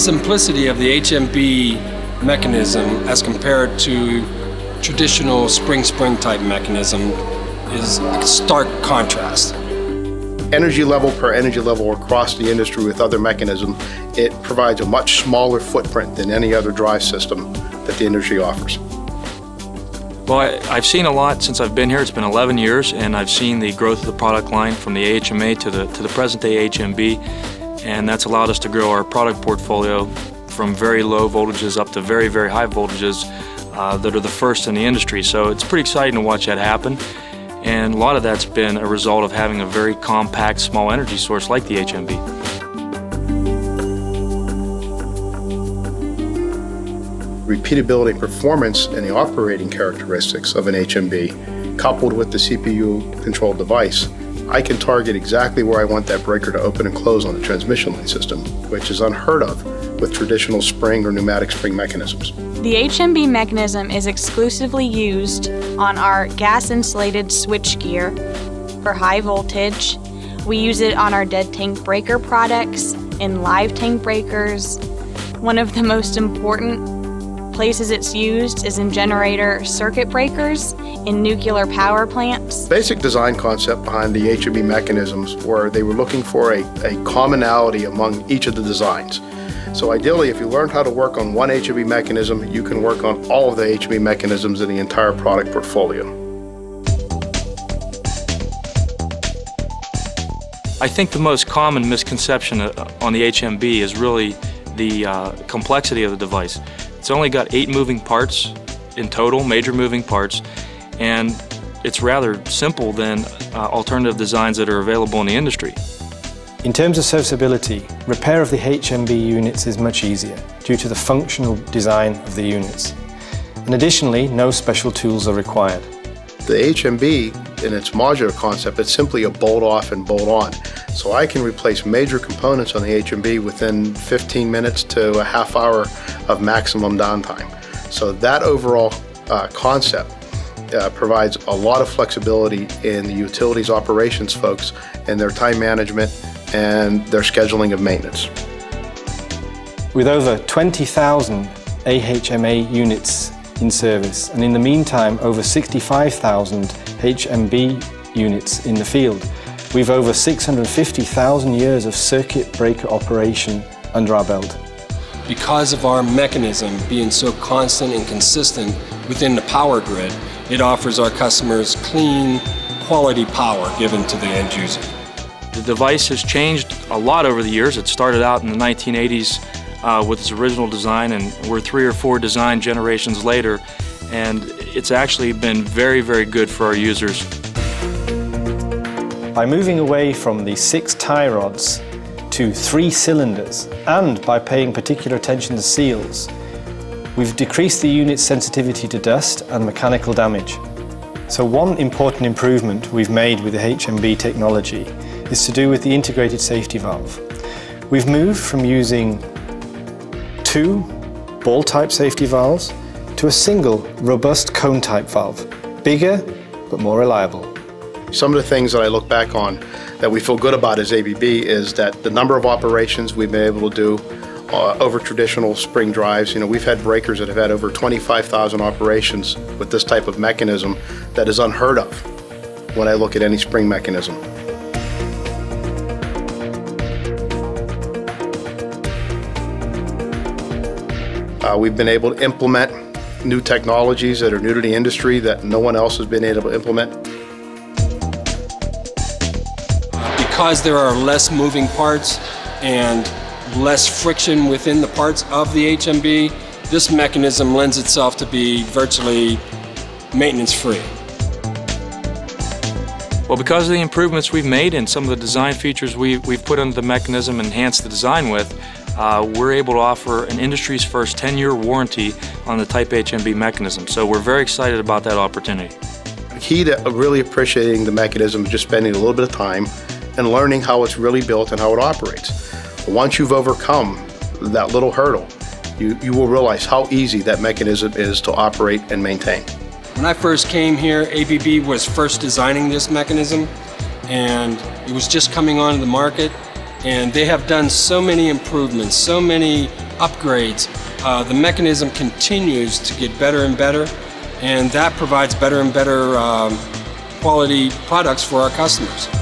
simplicity of the HMB mechanism as compared to traditional spring-spring type mechanism is a stark contrast. Energy level per energy level across the industry with other mechanisms, it provides a much smaller footprint than any other drive system that the industry offers. Well, I've seen a lot since I've been here. It's been 11 years, and I've seen the growth of the product line from the AHMA to the present-day HMB, and that's allowed us to grow our product portfolio from very low voltages up to very, very high voltages that are the first in the industry. So it's pretty exciting to watch that happen. And a lot of that's been a result of having a very compact, small energy source like the HMB. Repeatability and performance and the operating characteristics of an HMB, coupled with the CPU-controlled device, I can target exactly where I want that breaker to open and close on the transmission line system, which is unheard of with traditional spring or pneumatic spring mechanisms. The HMB mechanism is exclusively used on our gas-insulated switchgear for high voltage. We use it on our dead tank breaker products, in live tank breakers. One of the most important places it's used is in generator circuit breakers, in nuclear power plants. Basic design concept behind the HMB mechanisms were they were looking for a commonality among each of the designs. So ideally, if you learn how to work on one HMB mechanism, you can work on all of the HMB mechanisms in the entire product portfolio. I think the most common misconception on the HMB is really the complexity of the device. It's only got 8 moving parts in total, major moving parts, and it's rather simple than alternative designs that are available in the industry. In terms of serviceability, repair of the HMB units is much easier due to the functional design of the units. And additionally, no special tools are required. The HMB, in its modular concept, it's simply a bolt off and bolt on. So I can replace major components on the HMB within 15 minutes to a half hour of maximum downtime. So that overall concept provides a lot of flexibility in the utilities operations folks and their time management and their scheduling of maintenance. With over 20,000 AHMA units in service, and in the meantime over 65,000 HMB units in the field, we've over 650,000 years of circuit breaker operation under our belt. Because of our mechanism being so constant and consistent within the power grid, it offers our customers clean, quality power given to the end user. The device has changed a lot over the years. It started out in the 1980s with its original design, and we're 3 or 4 design generations later, and it's actually been very, very good for our users. By moving away from the 6 tie rods to 3 cylinders, and by paying particular attention to seals, we've decreased the unit's sensitivity to dust and mechanical damage. So one important improvement we've made with the HMB technology is to do with the integrated safety valve. We've moved from using 2 ball-type safety valves to a single robust cone-type valve, bigger but more reliable. Some of the things that I look back on that we feel good about as ABB is that the number of operations we've been able to do over traditional spring drives. You know, we've had breakers that have had over 25,000 operations with this type of mechanism that is unheard of when I look at any spring mechanism. We've been able to implement new technologies that are new to the industry that no one else has been able to implement. Because there are less moving parts and less friction within the parts of the HMB, this mechanism lends itself to be virtually maintenance-free. Well, because of the improvements we've made and some of the design features we've put into the mechanism and enhanced the design with, we're able to offer an industry's first 10-year warranty on the Type HMB mechanism. So we're very excited about that opportunity. The key to really appreciating the mechanism is just spending a little bit of time and learning how it's really built and how it operates. Once you've overcome that little hurdle, you will realize how easy that mechanism is to operate and maintain. When I first came here, ABB was first designing this mechanism, and it was just coming onto the market, and they have done so many improvements, so many upgrades, the mechanism continues to get better and better, and that provides better and better quality products for our customers.